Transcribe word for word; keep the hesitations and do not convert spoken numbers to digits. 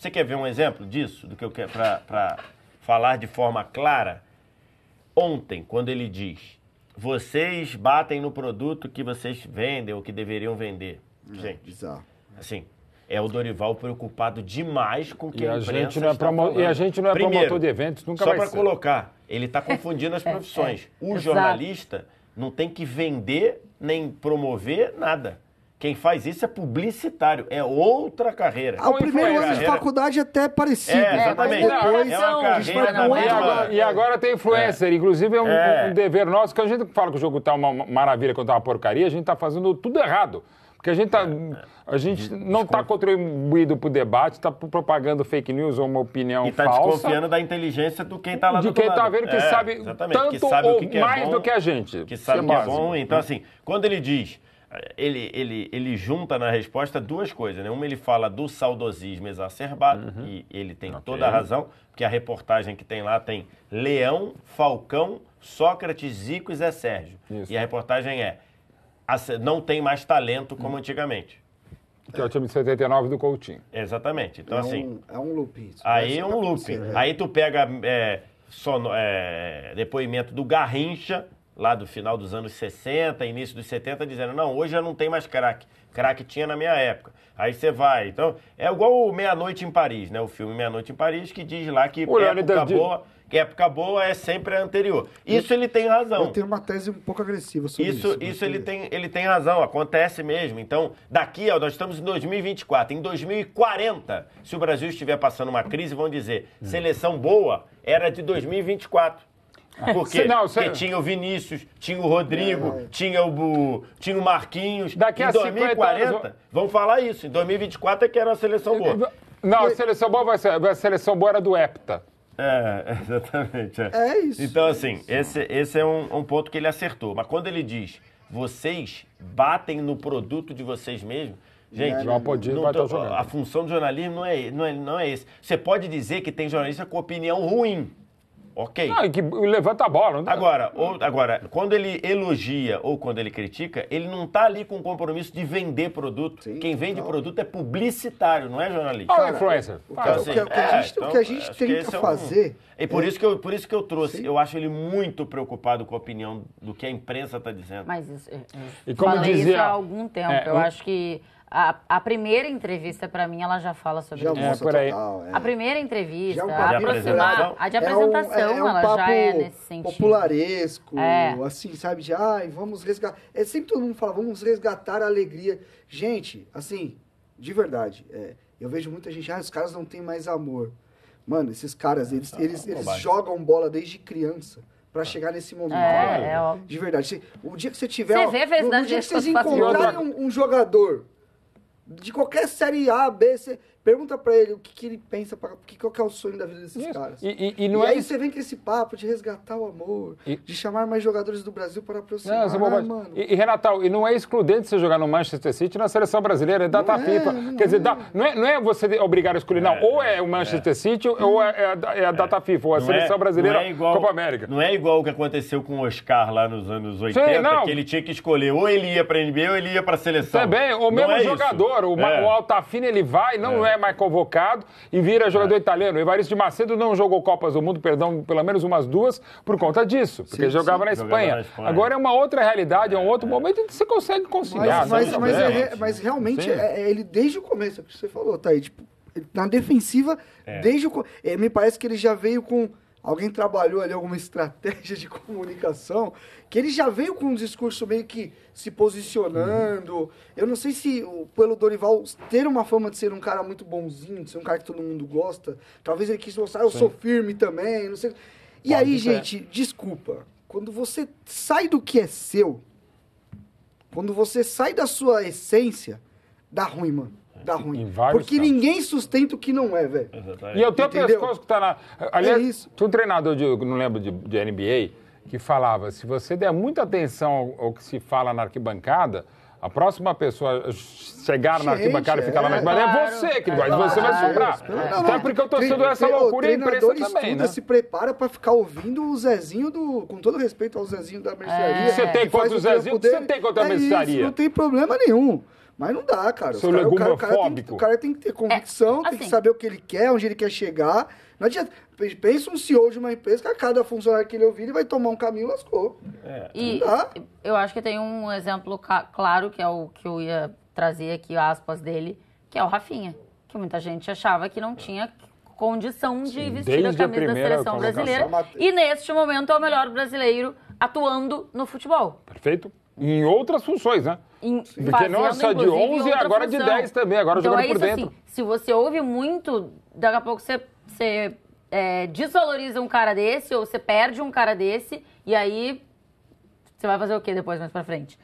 Você quer ver um exemplo disso? Do que eu quero para falar de forma clara? Ontem, quando ele diz, vocês batem no produto que vocês vendem ou que deveriam vender. Gente, é bizarro. Assim, é o Dorival preocupado demais com o que a imprensa está falando. E a gente não é promotor de eventos, nunca vai ser. Só para colocar, ele está confundindo as profissões. É, é. O jornalista não tem que vender nem promover nada. Quem faz isso é publicitário, é outra carreira. Ah, o primeiro ano de faculdade até é parecido. É, exatamente. Mas depois, é uma carreira da mesma... E agora tem influencer, é. Inclusive é um, é um dever nosso, que a gente fala que o jogo está uma maravilha, quando está uma porcaria, a gente está fazendo tudo errado. Porque a gente, tá, a gente não está contribuindo para o debate, está propagando fake news ou uma opinião e tá falsa. E está desconfiando da inteligência do quem está lá do lado. De quem está vendo que é, sabe exatamente. Tanto que sabe ou que que é mais bom, do que a gente. Que sabe o que é bom. Então, assim, quando ele diz... Ele, ele, ele junta na resposta duas coisas, né? Uma, ele fala do saudosismo exacerbado, uhum. e ele tem okay. toda a razão, porque a reportagem que tem lá tem Leão, Falcão, Sócrates, Zico e Zé Sérgio. Isso. E a reportagem é, não tem mais talento como antigamente. Que é o time de setenta e nove do Coutinho. Exatamente. Então, é um, assim, é um loop. Aí é um loop. Você, aí tu pega é, sono, é, depoimento do Garrincha, lá do final dos anos sessenta, início dos setenta, dizendo, não, hoje já não tem mais craque. Craque tinha na minha época. Aí você vai. Então, é igual o Meia-Noite em Paris, né? O filme Meia-Noite em Paris, que diz lá que Olha, época boa, que época boa é sempre a anterior. Isso ele tem razão. Eu tenho uma tese um pouco agressiva sobre isso. Isso, isso ele, tem, ele tem razão, acontece mesmo. Então, daqui, ó, nós estamos em dois mil e vinte e quatro. Em dois mil e quarenta, se o Brasil estiver passando uma crise, vão dizer, seleção boa era de dois mil e vinte e quatro. Porque, não, você... porque tinha o Vinícius, tinha o Rodrigo, é, é. Tinha, o, tinha o Marquinhos. Daqui a dois mil e quarenta, vão falar isso. Em dois mil e vinte e quatro é que era uma seleção boa. Não, a seleção boa vai ser. A seleção boa era do Hepta. É, exatamente. É, é isso. Então, assim, é isso. esse, esse é um, um ponto que ele acertou. Mas quando ele diz, vocês batem no produto de vocês mesmos. Gente, não, não tô, a função do jornalismo não é, não, é, não é esse. Você pode dizer que tem jornalista com opinião ruim. Ok. Não, e que levanta a bola. Não dá. Agora, ou, agora, quando ele elogia ou quando ele critica, ele não está ali com o compromisso de vender produto. Sim, Quem vende não. produto é publicitário, não é jornalista. Olha, influencer. O que a gente tenta fazer... É um, e por, é... isso que eu, por isso que eu trouxe. Sim. Eu acho ele muito preocupado com a opinião do que a imprensa está dizendo. Mas isso, eu, eu e como falei dizia, isso há algum tempo. É, eu um... acho que... A, a primeira entrevista, para mim, ela já fala sobre já isso. É, por aí. Total, é. A primeira entrevista, já a, aproximar, a de apresentação, é um, é, é um ela papo já é nesse sentido. Popularesco, é. assim, sabe? De, ai, vamos resgatar... É sempre todo mundo fala, vamos resgatar a alegria. Gente, assim, de verdade, é, eu vejo muita gente, ah, os caras não têm mais amor. Mano, esses caras, eles, ah, eles, eles jogam bola desde criança. Pra chegar nesse momento. É, é óbvio. De verdade. O dia que você tiver... Você ó, vê vezes no, no dia que vocês encontrarem um, um jogador... De qualquer série A, B, C, pergunta pra ele o que, que ele pensa, pra, que, qual que é o sonho da vida desses Isso. caras. E, e, e, não e é aí isso... você vem com esse papo de resgatar o amor, e... de chamar mais jogadores do Brasil para aproximar. Não, ah, mano. E, e Renato, e não é excludente você jogar no Manchester City na seleção brasileira, é data FIFA. É, Quer dizer, é. Dá, não, é, não é você obrigar a escolher, não. É, ou é o Manchester é. City é. ou é, é a data é. FIFA, ou a não seleção é, brasileira, é igual, Copa América. Não é igual o que aconteceu com o Oscar lá nos anos oitenta, Sim, que ele tinha que escolher ou ele ia pra N B A ou ele ia pra seleção. Também, ou mesmo é jogador, o, é. o Altafini, ele vai, não é. é mais convocado e vira jogador é. italiano. O Evaristo de Macedo não jogou Copas do Mundo, perdão, pelo menos umas duas, por conta disso, porque sim, jogava, sim. Na jogava na Espanha. Agora é uma outra realidade, é um outro é. momento em que você consegue conciliar. Mas, mas, mas, é, mas realmente, é, ele desde o começo, é o que você falou, tá aí, tipo, na defensiva, é. desde o é, me parece que ele já veio com... Alguém trabalhou ali alguma estratégia de comunicação, que ele já veio com um discurso meio que se posicionando. Eu não sei se, pelo Dorival ter uma fama de ser um cara muito bonzinho, de ser um cara que todo mundo gosta, talvez ele quis mostrar, eu Sim. sou firme também, não sei. E Pode aí, ser. gente, desculpa, quando você sai do que é seu, quando você sai da sua essência, dá ruim, mano. Dá ruim. Porque casos. ninguém sustenta o que não é, velho. E eu tenho o pescoço que tá na... Aliás, é tinha um treinador, de, não lembro, de, de N B A, que falava, se você der muita atenção ao, ao que se fala na arquibancada, a próxima pessoa chegar Gente, na arquibancada é, e ficar lá na arquibancada claro, é você que é, vai, você vai sobrar. É, Até porque eu tô sendo essa loucura e a imprensa também, né? Se prepara pra ficar ouvindo o Zezinho do... Com todo respeito ao Zezinho da mercearia. É, você tem contra o Zezinho, dele, você tem contra a mercearia. É isso, não tem problema nenhum. Mas não dá, cara. Seu cara, legumofóbico. O cara, o cara tem que, o cara tem que ter convicção, é, assim, tem que saber o que ele quer, onde ele quer chegar. Não adianta. Pensa um C E O de uma empresa que a cada funcionário que ele ouvir, ele vai tomar um caminho e lascou. É. E não dá. Eu acho que tem um exemplo claro, que é o que eu ia trazer aqui, aspas dele, que é o Rafinha. Que muita gente achava que não tinha condição de Sim, vestir a camisa a da seleção brasileira. E neste momento é o melhor brasileiro atuando no futebol. Perfeito. Em outras funções, né? Em, Porque não é só de onze, agora função. De dez também, agora então jogando é isso, por dentro. Assim, se você ouve muito, daqui a pouco você, você é, desvaloriza um cara desse ou você perde um cara desse e aí você vai fazer o quê depois, mais pra frente?